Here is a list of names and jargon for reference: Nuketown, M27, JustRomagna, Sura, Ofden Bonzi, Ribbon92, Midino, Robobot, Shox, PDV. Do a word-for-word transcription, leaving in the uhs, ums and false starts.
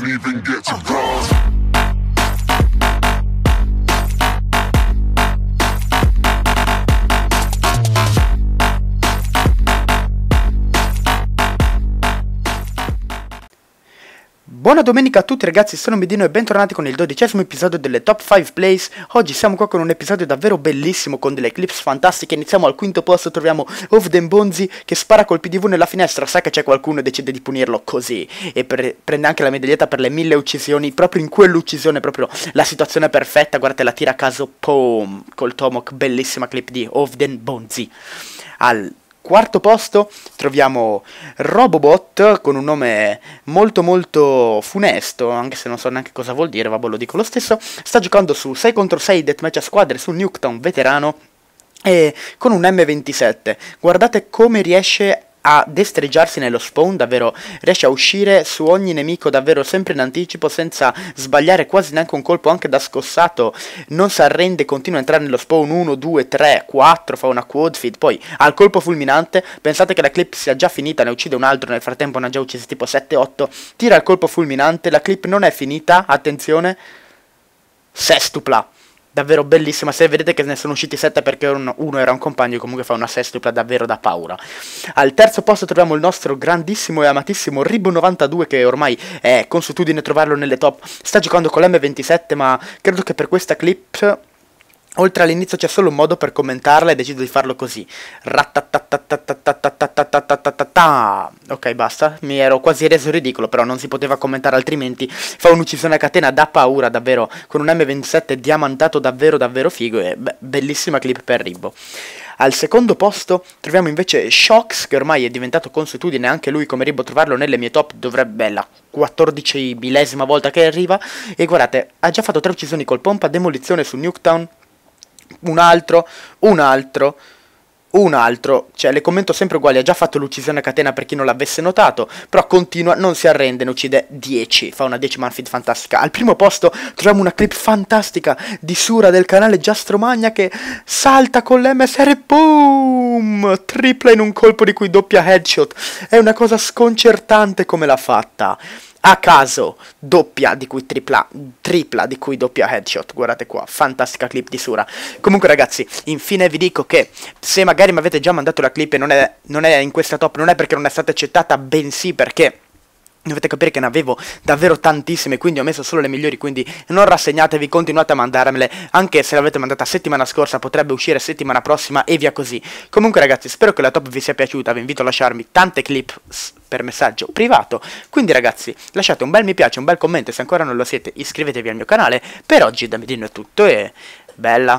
didn't even get to bronze. Buona domenica a tutti ragazzi, sono Midino e bentornati con il dodicesimo episodio delle Top cinque Plays. Oggi siamo qua con un episodio davvero bellissimo, con delle clips fantastiche. Iniziamo al quinto posto, troviamo Ofden Bonzi che spara col P D V nella finestra, sa che c'è qualcuno e decide di punirlo così. E pre prende anche la medaglietta per le mille uccisioni, proprio in quell'uccisione, proprio la situazione perfetta. Guardate, la tira a caso, pom, col Tomok, bellissima clip di Ofden Bonzi. Al quarto posto troviamo Robobot con un nome molto molto funesto, anche se non so neanche cosa vuol dire, vabbè lo dico lo stesso. Sta giocando su sei contro sei deathmatch a squadre su Nuketown veterano e con un M ventisette. Guardate come riesce a a destreggiarsi nello spawn, davvero riesce a uscire su ogni nemico davvero sempre in anticipo senza sbagliare quasi neanche un colpo, anche da scossato non si arrende, continua a entrare nello spawn uno, due, tre, quattro, fa una quad feed, poi al colpo fulminante, pensate che la clip sia già finita, ne uccide un altro, nel frattempo ne ha già uccisi tipo sette otto, tira il colpo fulminante, la clip non è finita, attenzione, sestupla. Davvero bellissima, se vedete che ne sono usciti sette perché uno era un compagno e comunque fa una sestupla davvero da paura. Al terzo posto troviamo il nostro grandissimo e amatissimo Ribbon novantadue che ormai è consuetudine trovarlo nelle top. Sta giocando con l'M ventisette, ma credo che per questa clip, oltre all'inizio, c'è solo un modo per commentarla e decido di farlo così. Ok, basta, mi ero quasi reso ridicolo, però non si poteva commentare altrimenti. Fa un'uccisione a catena da paura, davvero, con un M ventisette diamantato davvero davvero figo e beh, bellissima clip per Ribbo. Al secondo posto troviamo invece Shox, che ormai è diventato consuetudine, anche lui come Ribbo trovarlo nelle mie top, dovrebbe essere la quattordicesima volta che arriva. E guardate, ha già fatto tre uccisioni col pompa, demolizione su Nuketown, un altro, un altro, un altro, cioè le commento sempre uguali. Ha già fatto l'uccisione a catena per chi non l'avesse notato, però continua, non si arrende, ne uccide dieci, fa una dieci man feed fantastica. Al primo posto troviamo una clip fantastica di Sura del canale JustRomagna che salta con l'M S R e boom, tripla in un colpo di cui doppia headshot, è una cosa sconcertante come l'ha fatta. A caso, doppia di cui tripla, tripla di cui doppia headshot, guardate qua, fantastica clip di Sura. Comunque ragazzi, infine vi dico che se magari mi avete già mandato la clip e non è, non è in questa top, non è perché non è stata accettata, bensì perché dovete capire che ne avevo davvero tantissime, quindi ho messo solo le migliori, quindi non rassegnatevi, continuate a mandarmele, anche se l'avete mandata settimana scorsa, potrebbe uscire settimana prossima e via così. Comunque ragazzi, spero che la top vi sia piaciuta, vi invito a lasciarmi tante clip per messaggio privato, quindi ragazzi lasciate un bel mi piace, un bel commento, se ancora non lo siete iscrivetevi al mio canale. Per oggi da Midino è tutto e bella!